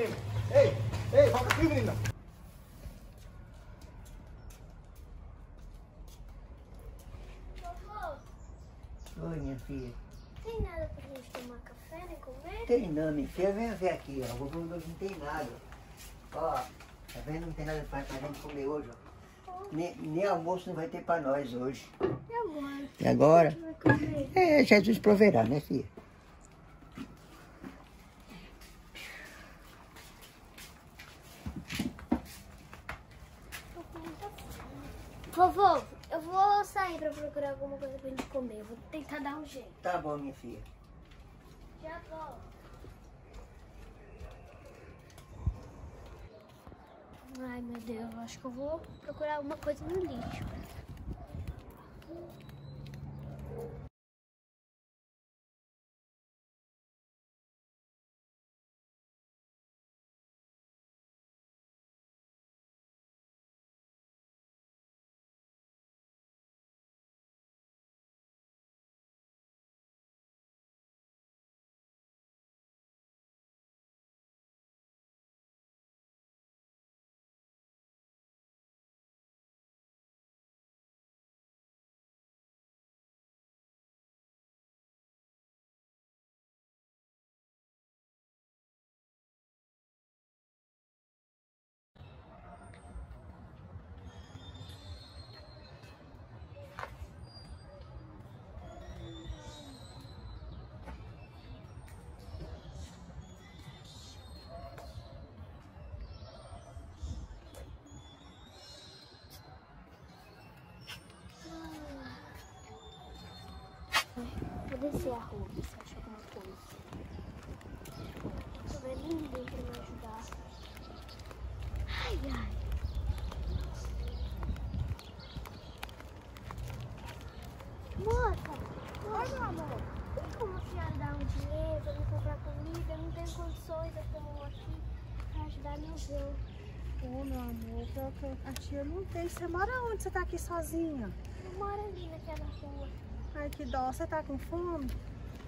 menino. Ei, volta aqui, menina. Vovô. Oi, minha filha. Tem nada pra gente tomar café nem comer? Tem não, minha filha. Vem ver aqui, ó. Vovô não tem nada. Ó, tá vendo? Não tem nada pra gente comer hoje, ó. Nem almoço não vai ter para nós hoje. E agora? É, Jesus proverá, né, filha? Vovô, eu vou sair para procurar alguma coisa para gente comer. Eu vou tentar dar um jeito. Tá bom, minha filha. Já volto. Ai, meu Deus, acho que eu vou procurar alguma coisa no lixo. Vou descer a rua, se achar alguma coisa. Não tô vendo ninguém pra me ajudar. Ai, ai. Moça, olha, amor. Tem como a senhora dar um dinheiro pra me comprar comida? Eu não tenho condições, eu estou aqui pra ajudar meu irmão. Ô, meu amor, a tia não tem. Você mora onde? Você tá aqui sozinha? Eu moro ali naquela rua. Ai, que dó. Você tá com fome?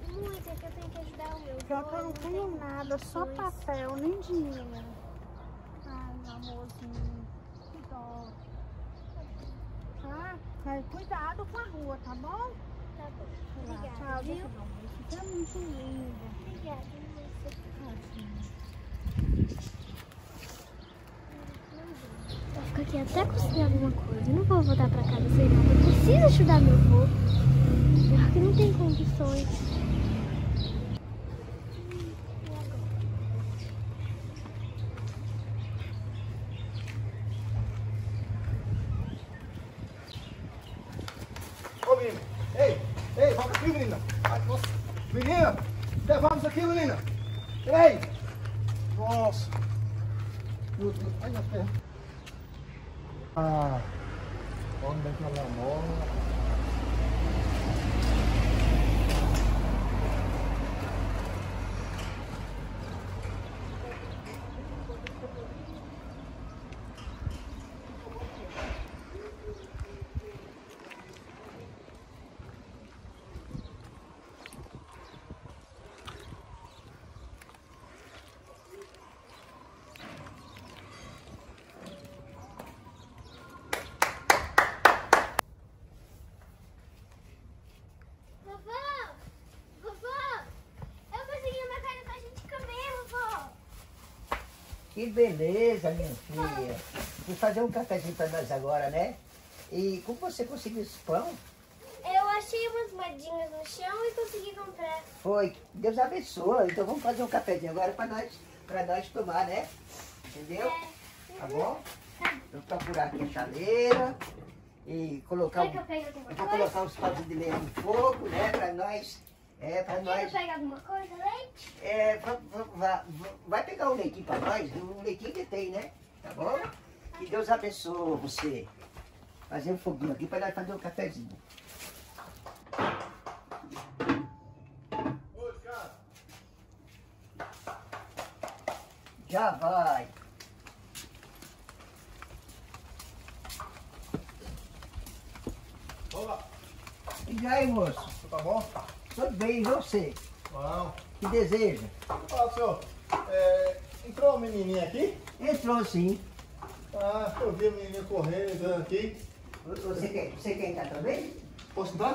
Muito, é que eu tenho que ajudar o meu. Eu não tenho nada, só papel, nem dinheiro. Ai, meu amorzinho, que dó. Tá? Ai, cuidado com a rua, tá bom? Tá bom. Obrigada, tchau, viu? Fica muito linda. Obrigada, moça. Vou ficar aqui até conseguir alguma coisa. Eu não vou voltar pra casa sem nada. Eu preciso ajudar meu avô. Porque não tem condições. E agora? Ô, menina! Ei, volta aqui, menina! Ai, nossa! Menina! Levamos aqui, menina! Ei! Nossa! Ai, minha perna! Ah! Vamos dentro da minha mão. Que beleza, minha filha. Vou fazer um cafezinho pra nós agora, né? E como você conseguiu esse pão? Eu achei umas moedinhas no chão e consegui comprar. Foi. Deus abençoa. Então vamos fazer um cafezinho agora pra nós tomar, né? Entendeu? É. Tá bom? Vou procurar aqui a chaleira e colocar... Vou colocar os patos de leite no fogo, né? Pra nós... Quer pegar alguma coisa, leite? Vai pegar um leitinho pra nós, um leitinho que tem, né? Tá bom? Que Deus abençoe você. Fazer um foguinho aqui pra nós fazer um cafezinho. Oi, cara. Já vai. Olá. E aí, moço? Tá bom? Tudo bem, e você? Bom. Que deseja? Senhor, Entrou o menininho aqui? Entrou sim. Ah, eu vi o menininho correndo, entrando aqui. Você quer entrar também? Posso entrar?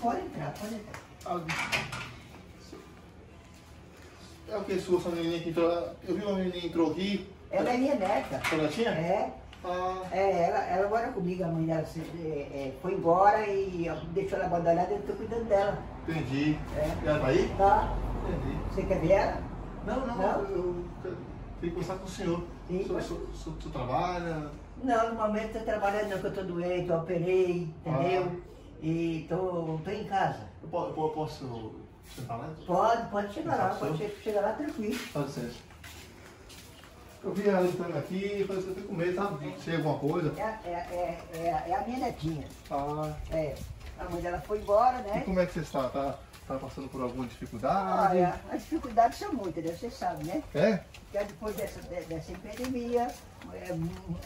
Pode entrar, pode entrar. É o que sua menininha que entrou? Eu vi uma menininha que entrou aqui. Ela é minha neta. Sua netinha? É. Ah. É, ela mora comigo, a mãe dela foi embora e deixou ela abandonada e eu estou cuidando dela. Entendi. É. Ela tá aí? Tá. Entendi. Você quer ver ela? Não. Eu tenho que conversar com o senhor. O senhor trabalha? Não, no momento eu estou trabalhando, porque eu estou doente, eu operei, entendeu? E estou em casa. Eu posso sentar lá? Pode chegar lá, tranquilo. Pode ser. Eu vi ela entrando aqui, eu fiquei com medo, sabe? Sei alguma coisa. É a minha netinha. Ah. É. A mãe dela foi embora, né? E como é que você está? Tá passando por alguma dificuldade? Olha, as dificuldades são muitas, né? Você sabe, né? É? Porque depois dessa epidemia,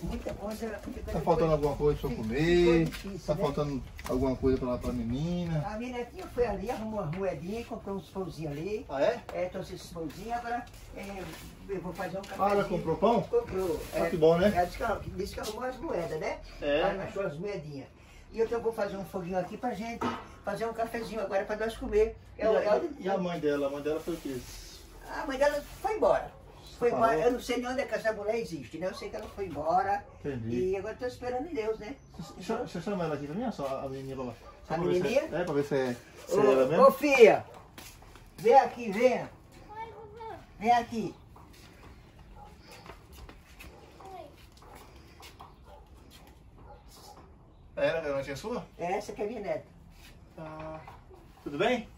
muita coisa. Tá faltando alguma coisa para comer? Difícil, tá, né? Faltando alguma coisa para a menina? A minha netinha foi ali, arrumou uma moedinha, comprou uns pãozinhos ali. Ah, é? É, trouxe esses pãozinhos, agora eu vou fazer um cafezinho. Ah, ela comprou pão? Comprou. Ah, que bom, né? Ela disse que arrumou as moedas, né? É. Ela achou as moedinhas. E eu vou fazer um foguinho aqui pra gente fazer um cafezinho agora pra nós comer. E a mãe dela? A mãe dela foi o quê? A mãe dela foi embora. Foi embora. Eu não sei nem onde é que essa mulher existe, né? Eu sei que ela foi embora. Entendi. E agora eu tô esperando em Deus, né? Você chama ela aqui pra mim, só a menininha lá? A menininha? É, pra ver se é ela mesmo. Ô, filha! Vem aqui, venha. Vem aqui. Era a netinha sua? Essa que é minha neta. Tá. Tudo bem?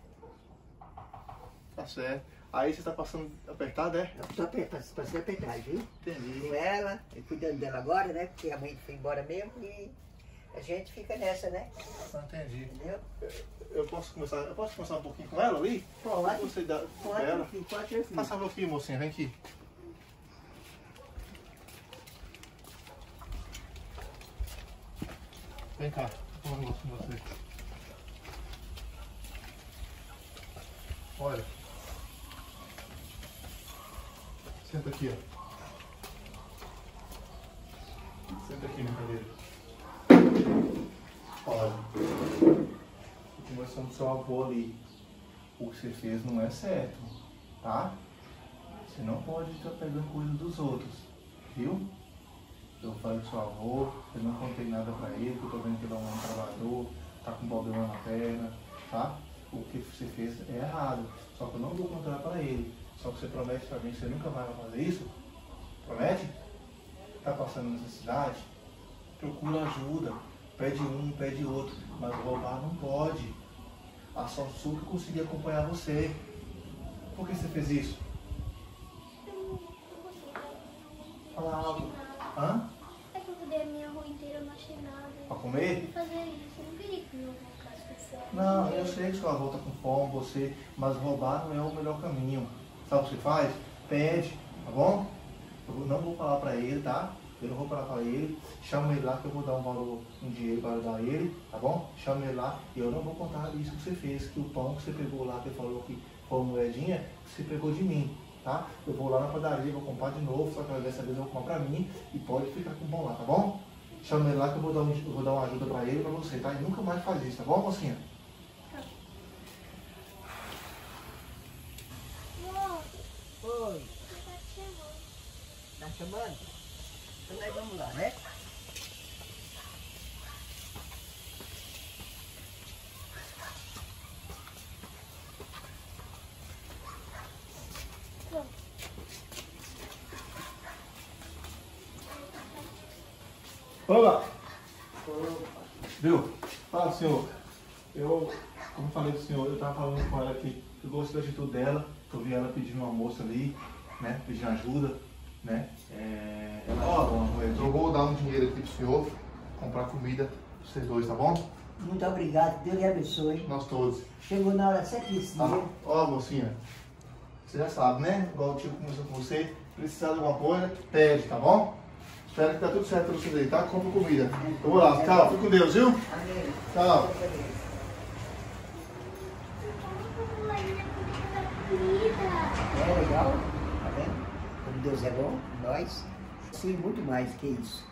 Tá certo. Aí você tá passando apertado, é? Eu tô passando apertado, viu? Entendi. Com ela, e cuidando dela agora, né? Porque a mãe foi embora mesmo e a gente fica nessa, né? Entendi. Entendeu? Eu posso começar um pouquinho com ela ali? Pode. Pode. Passa meu filho, mocinha. Vem aqui. Vem cá, vou falar um negócio com você. Olha. Senta aqui, ó. Senta aqui na cadeira. Olha. Tô conversando com seu avô ali. O que você fez não é certo, tá? Você não pode estar pegando coisa dos outros, viu? Eu falei com seu avô, eu não contei nada pra ele, porque eu tô vendo que ele é um trabalhador, tá com problema na perna, tá? O que você fez é errado, só que eu não vou contar pra ele. Só que você promete pra mim que você nunca vai fazer isso? Promete? Tá passando necessidade? Procura ajuda, pede um, pede outro, mas roubar não pode. A sorte sua que eu consegui acompanhar você. Por que você fez isso? Fala algo. Hã? É que eu mudei a minha rua inteira, eu não achei nada. Pra comer? Eu não fazer isso, eu não queria comer com as pessoas. Não, eu sei que sua avó tá com fome, você, mas roubar não é o melhor caminho. Sabe o que você faz? Pede, tá bom? Eu não vou falar pra ele, tá? Eu não vou falar pra ele. Chama ele lá que eu vou dar um valor, um dinheiro para dar ele, tá bom? Chama ele lá e eu não vou contar isso que você fez, que o pão que você pegou lá, que ele falou que foi uma moedinha, que você pegou de mim. Tá? Eu vou lá na padaria, vou comprar de novo, só que dessa vez eu vou comprar pra mim e pode ficar com o pão lá, tá bom? Chama ele lá que eu vou dar uma ajuda pra ele, pra você, tá? E nunca mais faz isso, tá bom, mocinha? Tá. Oi. Tá chamando? Então nós vamos lá, né? Olá! Viu? Fala, senhor. Eu, como falei pro senhor, eu tava falando com ela aqui. Eu gostei da atitude dela. Eu vi ela pedindo um almoço ali, né? Pedindo ajuda, né? Eu vou dar um dinheiro aqui pro senhor, comprar comida pra vocês dois, tá bom? Muito obrigado. Deus lhe abençoe. Nós todos. Chegou na hora certíssima. Ó, mocinha. Você já sabe, né? Igual o tio começou com você. Precisar de alguma coisa, pede, tá bom? Espero que tá tudo certo pra você aí, tá? Compre comida. Vamos lá, tchau. Fica com Deus, viu? Amém. Tchau. É legal? Tá vendo? Deus é bom, nós, sim, muito mais que isso.